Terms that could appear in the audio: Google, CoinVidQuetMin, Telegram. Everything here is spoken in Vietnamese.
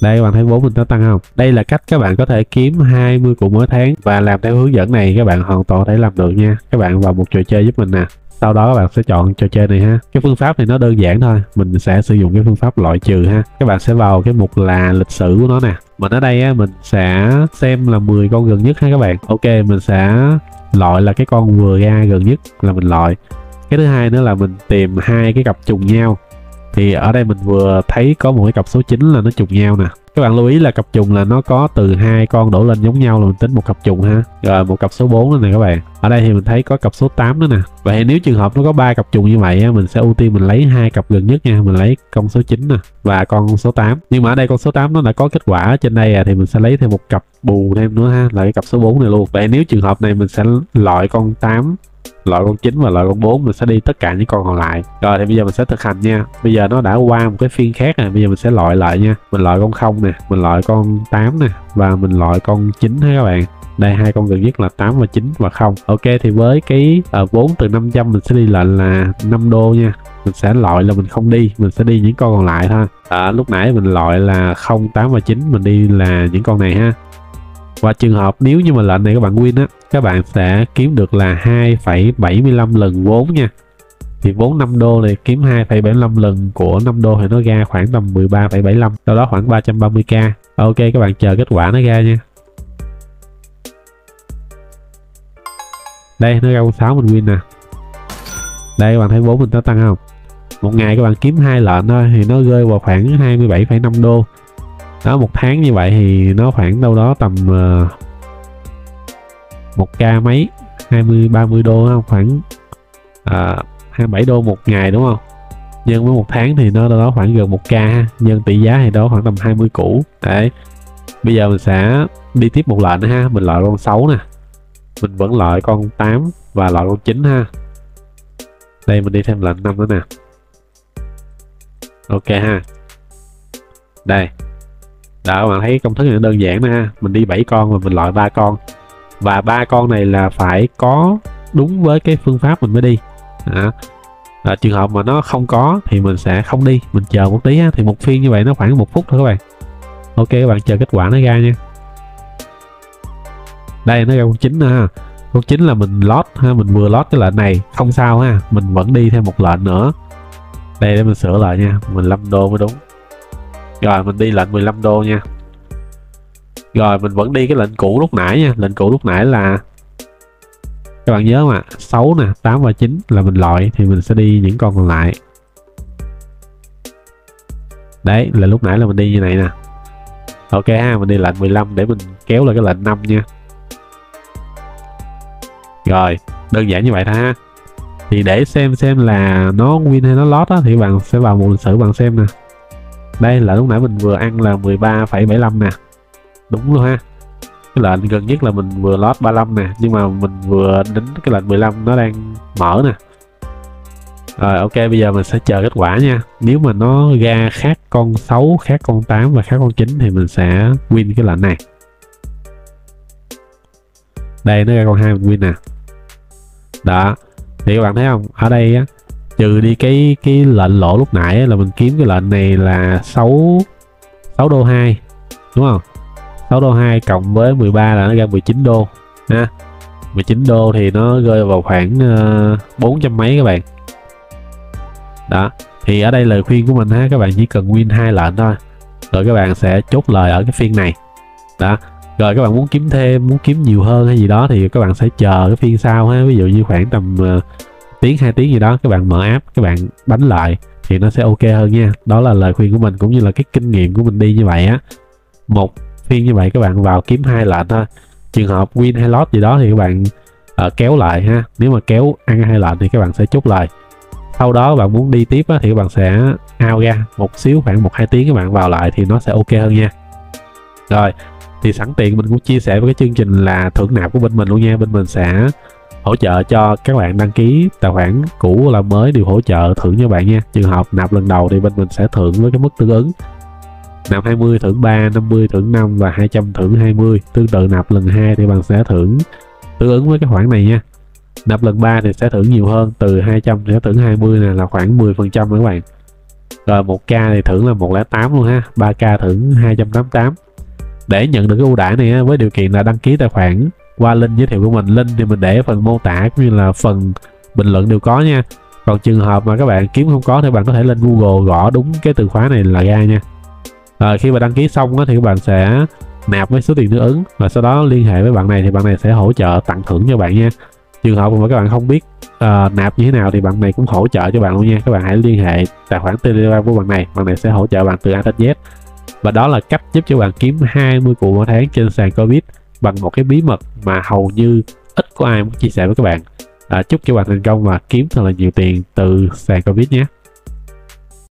Đây, bạn thấy vốn mình nó tăng không? Đây là cách các bạn có thể kiếm 20 củ mỗi tháng, và làm theo hướng dẫn này các bạn hoàn toàn có thể làm được nha. Các bạn vào một trò chơi giúp mình nè. Sau đó các bạn sẽ chọn trò chơi này ha. Cái phương pháp này nó đơn giản thôi. Mình sẽ sử dụng cái phương pháp loại trừ ha. Các bạn sẽ vào cái mục là lịch sử của nó nè. Mình ở đây á, mình sẽ xem là 10 con gần nhất ha các bạn. Ok, mình sẽ loại là cái con vừa ra gần nhất là mình loại. Cái thứ hai nữa là mình tìm 2 cái cặp trùng nhau. Thì ở đây mình vừa thấy có một cái cặp số 9 là nó trùng nhau nè. Các bạn lưu ý là cặp trùng là nó có từ 2 con đổ lên giống nhau là mình tính một cặp trùng ha. Rồi một cặp số 4 nữa nè các bạn. Ở đây thì mình thấy có cặp số 8 nữa nè. Vậy nếu trường hợp nó có 3 cặp trùng như vậy, mình sẽ ưu tiên mình lấy 2 cặp gần nhất nha. Mình lấy con số 9 nè và con số 8. Nhưng mà ở đây con số 8 nó đã có kết quả trên đây à, thì mình sẽ lấy thêm một cặp bù thêm nữa ha, là cái cặp số 4 này luôn. Vậy nếu trường hợp này mình sẽ loại con 8, loại con 9 và loại con 4, mình sẽ đi tất cả những con còn lại. Rồi thì bây giờ mình sẽ thực hành nha. Bây giờ nó đã qua một cái phiên khác nè, bây giờ mình sẽ loại lại nha. Mình loại con 0 nè, mình loại con 8 nè và mình loại con 9 ha các bạn. Đây, 2 con gần nhất là 8 và 9 và 0. Ok, thì với cái vốn từ 500 mình sẽ đi lệnh là 5 đô nha. Mình sẽ loại là mình không đi, mình sẽ đi những con còn lại thôi. Lúc nãy mình loại là 0, 8 và 9, mình đi là những con này ha. Và trường hợp nếu như mà lệnh này các bạn win á, các bạn sẽ kiếm được là 2,75 lần vốn nha. Thì vốn 5 đô này kiếm 2,75 lần của 5 đô thì nó ra khoảng tầm 13,75, sau đó khoảng 330k. Ok, các bạn chờ kết quả nó ra nha. Đây, nó ra con 6 mình win nè. Đây, các bạn thấy vốn mình nó tăng không? Một ngày các bạn kiếm 2 lệnh thôi thì nó rơi vào khoảng 27,5 đô. Đó, một tháng như vậy thì nó khoảng đâu đó tầm 1k mấy, 20-30 đô không? Khoảng 27 đô một ngày đúng không? Nhân với một tháng thì nó đâu đó khoảng gần 1k, nhân tỷ giá thì đó khoảng tầm 20 củ. Đấy. Bây giờ mình sẽ đi tiếp một lệnh nữa ha, mình loại con 6 nè. Mình vẫn loại con 8 và loại con 9 ha. Đây mình đi thêm lệnh 5 nữa nè. Ok ha. Đây. Đó, các bạn thấy công thức này đơn giản nè ha. Mình đi 7 con và mình loại 3 con. Và 3 con này là phải có đúng với cái phương pháp mình mới đi. Trường hợp mà nó không có thì mình sẽ không đi, mình chờ một tí ha. Thì một phiên như vậy nó khoảng 1 phút thôi các bạn. Ok, các bạn chờ kết quả nó ra nha. Đây, nó ra con 9 nè ha. Con 9 là mình lót ha, mình vừa lót cái lệnh này, không sao ha, mình vẫn đi thêm một lệnh nữa. Đây, để mình sửa lại nha, 15 đô mới đúng. Rồi mình đi lệnh 15 đô nha. Rồi mình vẫn đi cái lệnh cũ lúc nãy nha. Lệnh cũ lúc nãy là các bạn nhớ mà 6 nè, 8 và 9 là mình loại, thì mình sẽ đi những con còn lại. Đấy là lúc nãy là mình đi như này nè. Ok ha, mình đi lệnh 15 để mình kéo lại cái lệnh 5 nha. Rồi, đơn giản như vậy thôi ha. Thì để xem là nó win hay nó lót á, thì bạn sẽ vào mục lịch sử bạn xem nè. Đây là lúc nãy mình vừa ăn là 13,75 nè. Đúng luôn ha. Cái lệnh gần nhất là mình vừa lót 35 nè, nhưng mà mình vừa đến cái lệnh 15 nó đang mở nè. Rồi ok, bây giờ mình sẽ chờ kết quả nha. Nếu mà nó ra khác con 6, khác con 8 và khác con 9 thì mình sẽ win cái lệnh này. Đây nó ra con 2 mình win nè. Đó. Thì các bạn thấy không? Ở đây á, trừ đi cái lệnh lỗ lúc nãy là mình kiếm cái lệnh này là 6 đô 2 đúng không? 6 đô 2 cộng với 13 là nó ra 19 đô ha. 19 đô thì nó rơi vào khoảng 400 mấy các bạn. Đó, thì ở đây lời khuyên của mình ha, các bạn chỉ cần win 2 lệnh thôi. Rồi các bạn sẽ chốt lời ở cái phiên này. Đó. Rồi các bạn muốn kiếm thêm, muốn kiếm nhiều hơn hay gì đó thì các bạn sẽ chờ cái phiên sau ha, ví dụ như khoảng tầm tiếng 2 tiếng gì đó, các bạn mở app các bạn đánh lại thì nó sẽ ok hơn nha. Đó là lời khuyên của mình cũng như là cái kinh nghiệm của mình đi như vậy á. Một phiên như vậy các bạn vào kiếm 2 lệnh thôi, trường hợp win hay loss gì đó thì các bạn kéo lại ha. Nếu mà kéo ăn 2 lệnh thì các bạn sẽ chốt lời, sau đó bạn muốn đi tiếp á, thì các bạn sẽ out ra một xíu khoảng 1-2 tiếng các bạn vào lại thì nó sẽ ok hơn nha. Rồi thì sẵn tiện mình cũng chia sẻ với cái chương trình là thưởng nạp của bên mình luôn nha. Bên mình sẽ hỗ trợ cho các bạn đăng ký tài khoản cũ là mới đều hỗ trợ thưởng cho bạn nha. Trường hợp nạp lần đầu thì bên mình sẽ thưởng với cái mức tương ứng, nạp 20 thưởng 3, 50 thưởng 5 và 200 thưởng 20. Tương tự nạp lần 2 thì bạn sẽ thưởng tương ứng với cái khoản này nha. Nạp lần 3 thì sẽ thưởng nhiều hơn, từ 200 sẽ thưởng 20 này là khoảng 10% các bạn. Rồi 1k thì thưởng là 108 luôn ha, 3k thưởng 288. Để nhận được cái ưu đãi này với điều kiện là đăng ký tài khoản qua link giới thiệu của mình. Link thì mình để ở phần mô tả cũng như là phần bình luận đều có nha. Còn trường hợp mà các bạn kiếm không có thì bạn có thể lên Google gõ đúng cái từ khóa này là ra nha. Khi mà đăng ký xong thì các bạn sẽ nạp với số tiền tương ứng và sau đó liên hệ với bạn này thì bạn này sẽ hỗ trợ tặng thưởng cho bạn nha. Trường hợp mà các bạn không biết nạp như thế nào thì bạn này cũng hỗ trợ cho bạn luôn nha. Các bạn hãy liên hệ tài khoản Telegram của bạn này sẽ hỗ trợ bạn từ A đến Z. Và đó là cách giúp cho bạn kiếm 20 củ mỗi tháng trên sàn CoinVid bằng một cái bí mật mà hầu như ít có ai muốn chia sẻ với các bạn. Chúc cho bạn thành công và kiếm thật là nhiều tiền từ sàn CoinVid nhé.